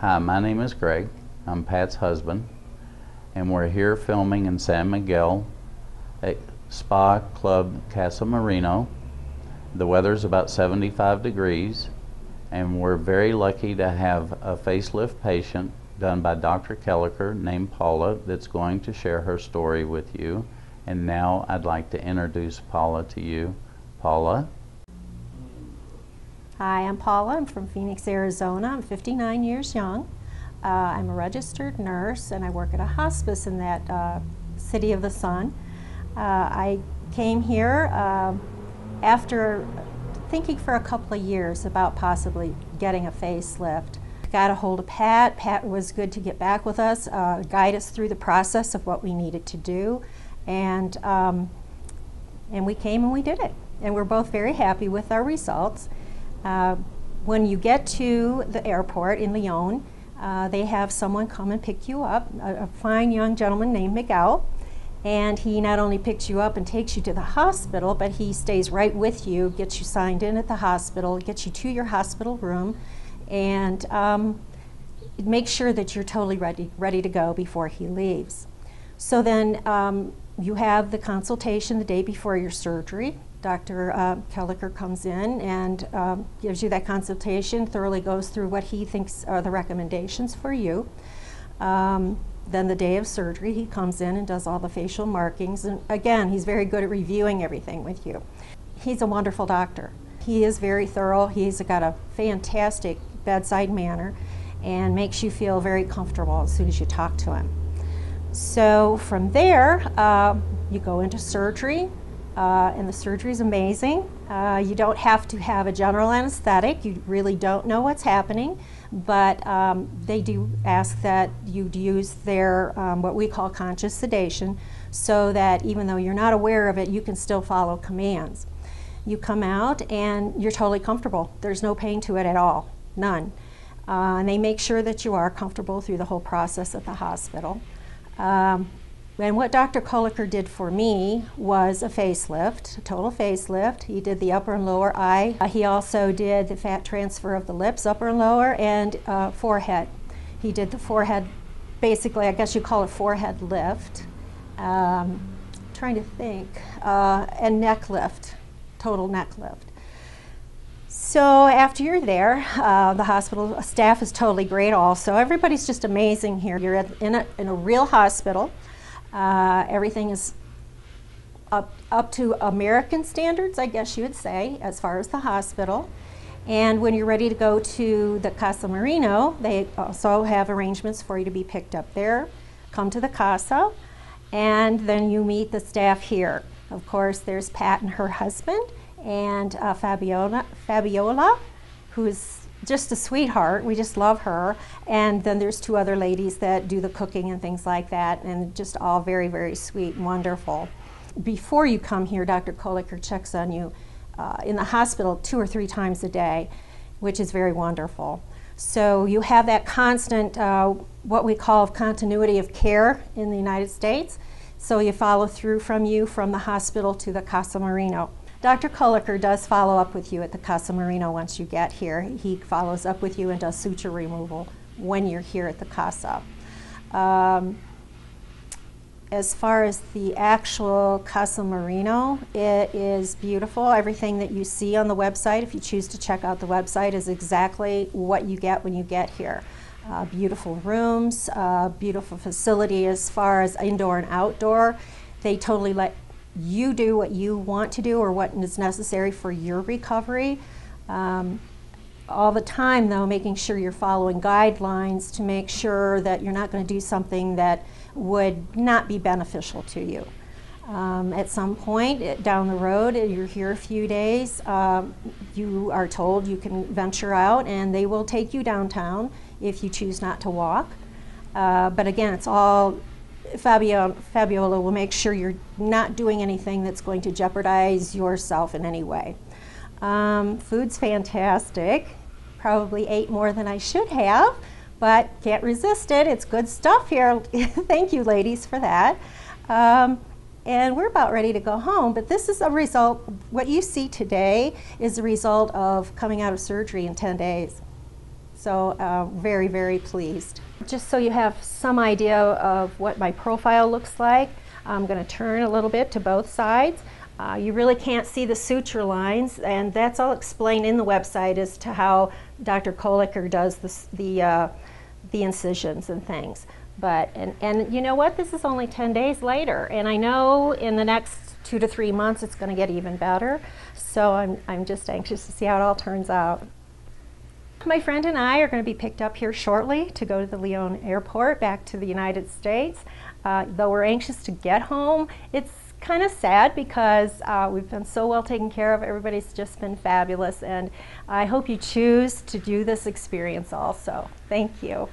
Hi, my name is Greg. I'm Pat's husband, and we're here filming in San Miguel at Spa Club Casa Marino. The weather's about 75 degrees, and we're very lucky to have a facelift patient done by Dr. Koelliker named Paula that's going to share her story with you. And now I'd like to introduce Paula to you. Paula. Hi, I'm Paula. I'm from Phoenix, Arizona. I'm 59 years young. I'm a registered nurse, and I work at a hospice in that City of the Sun. I came here after thinking for a couple of years about possibly getting a facelift. Got a hold of Pat. Pat was good to get back with us, guide us through the process of what we needed to do, and we came and we did it. And we're both very happy with our results. When you get to the airport in Leon, they have someone come and pick you up, a fine young gentleman named McGow. And he not only picks you up and takes you to the hospital, but he stays right with you, gets you signed in at the hospital, gets you to your hospital room, and make sure that you're totally ready to go before he leaves. So then you have the consultation the day before your surgery. Dr. Koelliker comes in and gives you that consultation, thoroughly goes through what he thinks are the recommendations for you. Then the day of surgery, he comes in and does all the facial markings. And again, he's very good at reviewing everything with you. He's a wonderful doctor. He is very thorough. He's got a fantastic bedside manner and makes you feel very comfortable as soon as you talk to him. So from there, you go into surgery. And the surgery is amazing. You don't have to have a general anesthetic. You really don't know what's happening, but they do ask that you'd use their what we call conscious sedation, so that even though you're not aware of it, you can still follow commands. You come out and you're totally comfortable. There's no pain to it at all, none. And they make sure that you are comfortable through the whole process at the hospital. And what Dr. Koelliker did for me was a facelift, a total facelift. He did the upper and lower eye. He also did the fat transfer of the lips, upper and lower, and forehead. He did the forehead, basically, I guess you call it forehead lift. Trying to think, and neck lift, total neck lift. So after you're there, the hospital staff is totally great also. Everybody's just amazing here. You're in a real hospital. Everything is up to American standards, I guess you would say, as far as the hospital. And when you're ready to go to the Casa Marino, they also have arrangements for you to be picked up there, come to the Casa, and then you meet the staff here. Of course, there's Pat and her husband, and Fabiola, who's just a sweetheart. We just love her. And then there's two other ladies that do the cooking and things like that, and just all very, very sweet and wonderful. Before you come here, Dr. Koelliker checks on you in the hospital 2 or 3 times a day, which is very wonderful. So you have that constant, what we call continuity of care in the United States. So you follow through from the hospital to the Casa Marino. Dr. Koelliker does follow up with you at the Casa Marino once you get here. He follows up with you and does suture removal when you're here at the Casa. As far as the actual Casa Marino, it is beautiful. Everything that you see on the website, if you choose to check out the website, is exactly what you get when you get here. Beautiful rooms, beautiful facility as far as indoor and outdoor. They totally let you do what you want to do or what is necessary for your recovery. All the time, though, making sure you're following guidelines to make sure that you're not going to do something that would not be beneficial to you. At some point down the road, you're here a few days, you are told you can venture out, and they will take you downtown if you choose not to walk. But again, it's all Fabiola will make sure you're not doing anything that's going to jeopardize yourself in any way. Food's fantastic. Probably ate more than I should have, but can't resist it. It's good stuff here. Thank you, ladies, for that. And we're about ready to go home, but this is a result. What you see today is a result of coming out of surgery in 10 days. So very, very pleased. Just so you have some idea of what my profile looks like, I'm going to turn a little bit to both sides. You really can't see the suture lines, and that's all explained in the website as to how Dr. Koelliker does the incisions and things. But, and you know what, this is only 10 days later, and I know in the next 2 to 3 months it's going to get even better, so I'm just anxious to see how it all turns out. My friend and I are going to be picked up here shortly to go to the Leon airport back to the United States. Though we're anxious to get home, it's kind of sad because we've been so well taken care of. Everybody's just been fabulous, and I hope you choose to do this experience also. Thank you.